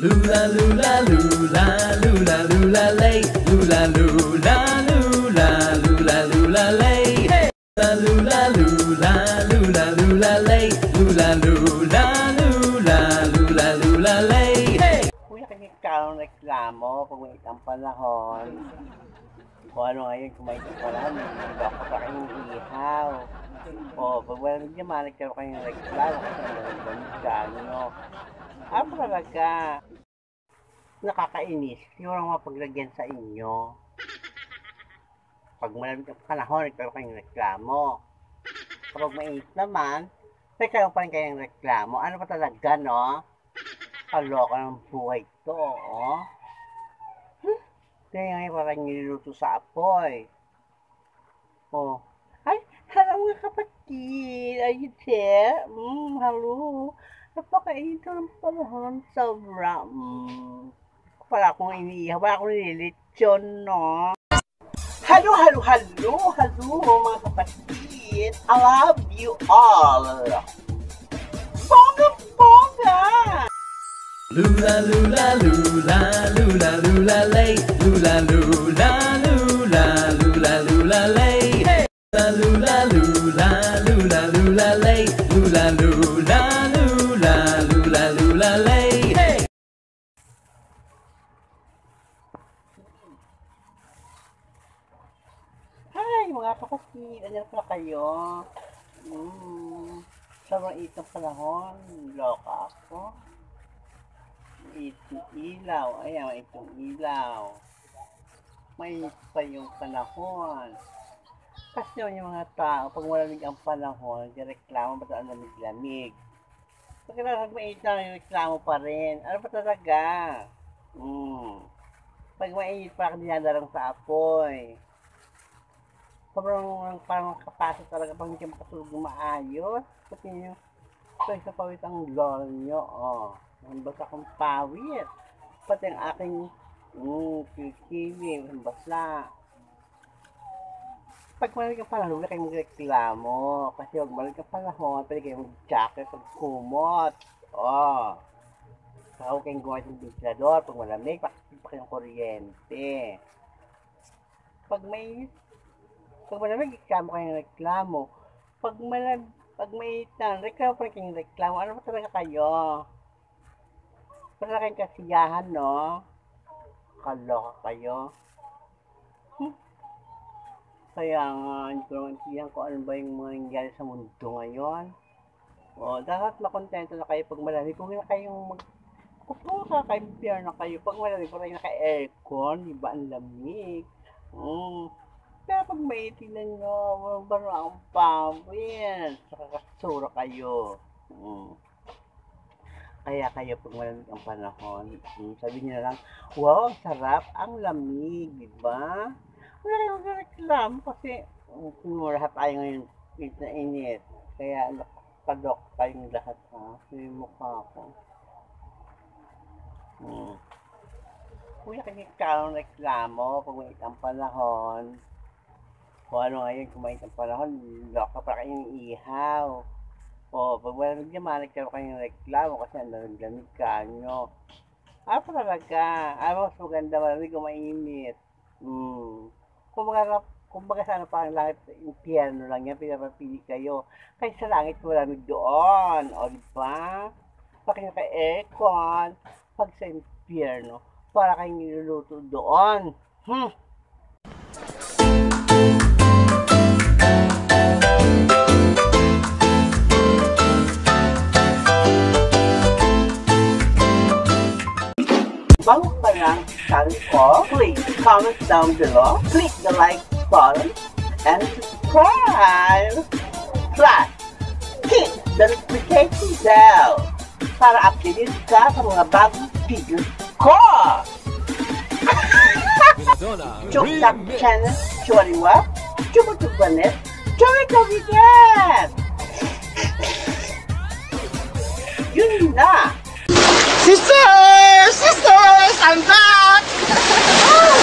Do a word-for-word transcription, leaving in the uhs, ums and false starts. Lula lula lula lula lula lay lula lula lula lula lula lay lula lula lula lula lay lula lula lula lula lula lay. Kuya kaya kang reklamo kung may tampanahon. Kung ano ngayon kung may tampanahon, baka pa kayong ihaw. O pag wala niya managkaroon kayong reklamo kasi naman gano'n. Ah, talaga. Nakakainis. Yung mga paglagyan sa inyo. Pag malamit ang panahon, nagkaroon kayong reklamo. Kapag mainit naman, nagkaroon pa rin kayong reklamo. Ano pa talaga, no? Kaloko ng buhay to, oh. Huh? Kaya ngayon parang nililuto sa apoy. Oh. Ay, hello nga kapatid. Are you there? Mm, hello. Napakainit ng panahon, sobra. Mm. Wala akong iniihaw, wala akong nililitsyon, no? Hello, hello, hello, hello, mga kapatid. I love you all. Bonga, bonga! Lula, lula, lula, lula, lula, lay. Lula, lula, lula, lula, lula, lay. Lula, lula, lula, lula, lula, lay. Lula, lula. Mga kapatid, anyan pala kayo. Mm. Sobrang itong panahon, loka ako. Itong ilaw, ayan, itong ilaw. Mainit pa yung panahon. Kasi yung mga tao, pag malamig ang panahon, reklamo ba ang lamig-lamig? Pag malamig mainit na yung reklamo pa rin, ano ba talaga? Mm. Pag mainit pa, nilalarang sa apoy. Sobrang parang kapasa talaga pag hindi kayo makasulog na maayos. Pati nyo, ito isa pawit ang lolo nyo, oh. Nambasa akong pawit. Pati ang aking, mm, kikili, nambasa. Pag malamig ang panahon, huwag kayong magreklamo. Kasi huwag malamig ang panahon, pwede kayong mag-jacket, pag-kumot, oh. Saka huwag kayong gumawa ng ventilador, pag malamig, pakitipa kayong kuryente. Pag may Pag malamig, reklamo kayong reklamo. Pag malamig, pag maitan, reklamo pa kayong reklamo. Ano ba talaga kayo? Para kayong kasiyahan, no? Kaloka kayo. Hmm. Kaya nga, hindi ko naman siyahan kung ano ba yung mga nangyari sa mundo ngayon. O, dapat makontento na kayo pag malamig. Kung na kayong mag... Kung na kayong pier na kayo, pag malamig, kung na kayong aircon, diba ang lamig? Hmm. Kaya pag may itinan nyo, walang baro ang pawin. Saka kasura kayo. Mm. Kaya kayo pag malamig ang panahon, mm, sabi nyo na lang, wow, ang sarap, ang lamig, diba? Wala kayong reklamo kasi kumurahat tayo ngayon, init na init. Kaya padok kayong lahat, ha? May mukha ko. Mm. Kuya kaya kang reklamo pag mainit ang panahon. Kung ano ngayon, kung mainit ang panahon, loka para kayong ihaw. O, pag malamig naman, nagkaroon kayong reklamo kasi ang lamig-lamig ka nyo. Ah, talaga. Ah, mas maganda malamig kung mainit. Hmm. Kung magarap, kung baga sana pa ang langit, impyerno lang yan, pinapapili kayo. Kaya sa langit, malamig doon. O, diba? Pakin na kay aircon. Pag sa impyerno, para kayong niluluto doon. Hmm. Bago pa lang sa channel ko, please comment down below, click the like button, and subscribe. Plus, click the notification bell para updated ka sa mga bagong videos ko. Chuktak channel, choriwa, chukutubanet, chorikawiget. Yun na. Sisters! Sisters! I'm back!